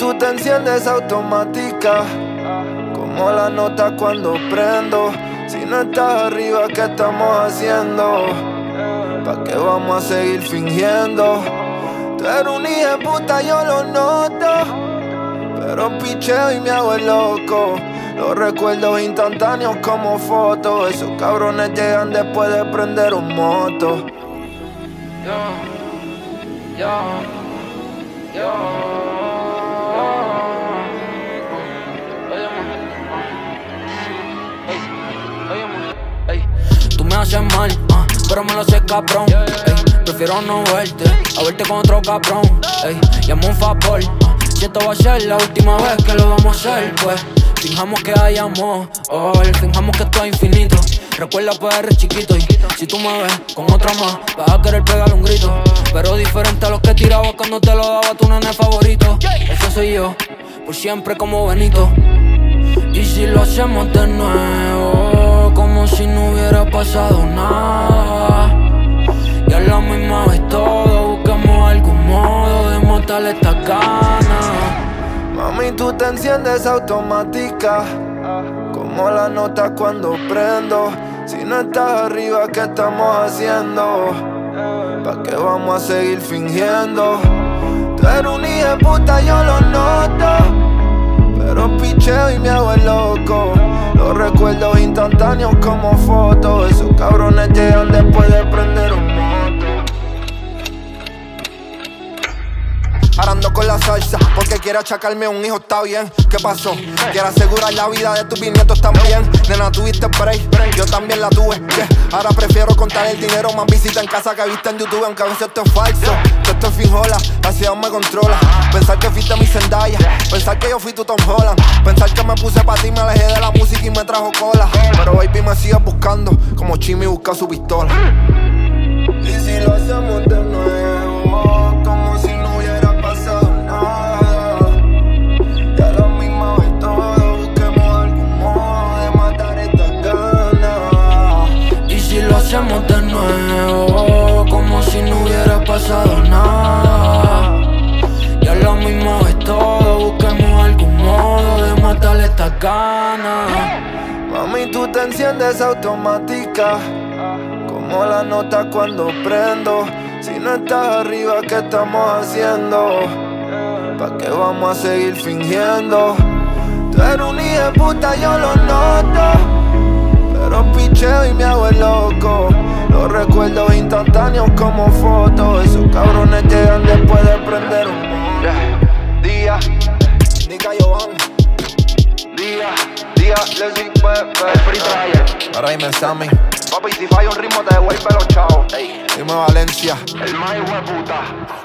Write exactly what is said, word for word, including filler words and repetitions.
tú te enciendes automática, como la nota cuando prendo. Si no estás arriba, ¿qué estamos haciendo? ¿Pa' qué vamos a seguir fingiendo? Tú eres un hijo de puta, yo lo noto, pero picheo y me hago el loco. Los recuerdos instantáneos como fotos, esos cabrones llegan después de prender un moto. Yo, yo, yo. Me haces mal, uh, pero me lo sé cabrón, ey. Prefiero no verte, a verte con otro cabrón, ey. Llamo un favor, uh, si esto va a ser la última vez que lo vamos a hacer, pues. Fijamos que hay amor, oh, fijamos que esto es infinito. Recuerda P R chiquito y si tú me ves con otra más, vas a querer pegar un grito. Pero diferente a los que tiraba cuando te lo daba tu nene favorito. Eso soy yo, por siempre como Benito. Y si lo hacemos de nuevo, como si no hubiera pasado nada. Y a la misma vez todo, buscamos algún modo de matar esta gana. Mami, tú te enciendes automática, como la nota cuando prendo. Si no estás arriba, ¿qué estamos haciendo? ¿Pa' qué vamos a seguir fingiendo? Tú eres un hijo de puta, yo lo noto, pero picheo y me hago el loco. Los recuerdos instantáneos como fotos, esos cabrones llegan después de prender un moto. Ahora ando con la salsa porque quiere achacarme un hijo, está bien. ¿Qué pasó? Quiero asegurar la vida de tus bisnietos también. Nena, tuviste break, yo también la tuve, yeah. Ahora prefiero contar el dinero, más visita en casa que viste en YouTube, aunque a veces esto es falso. Esto es finjola, la ciudad me controla. Pensar que fuiste mi Zendaya, pensar que yo fui tu Tom Holland, pensar que me puse pa' ti, me alejé de la música y me trajo cola. Pero baby me sigue buscando, como Jimmy busca su pistola. Y si lo hacemos de nuevo, como si no hubiera pasado nada. Y a la misma vez todo, busquemos algún modo de matar estas ganas. Y si lo hacemos de nuevo, como si no hubiera pasado nada. Lo mismo es todo, busquemos algún modo de matar estas ganas. Mami, tú te enciendes automática, como la nota cuando prendo. Si no estás arriba, ¿qué estamos haciendo? ¿Pa' qué vamos a seguir fingiendo? Tú eres un hijo de puta, yo lo noto, pero picheo y me hago el loco. Los recuerdos instantáneos como fotos, esos cabrones llegan después de prender un moto. Día, Nika Johan. Día, Día, Leslie, Pepe, ahora dime Sammy. Papi, si falla un ritmo te devuelve los chavos. Dime Valencia. El más hijo de puta.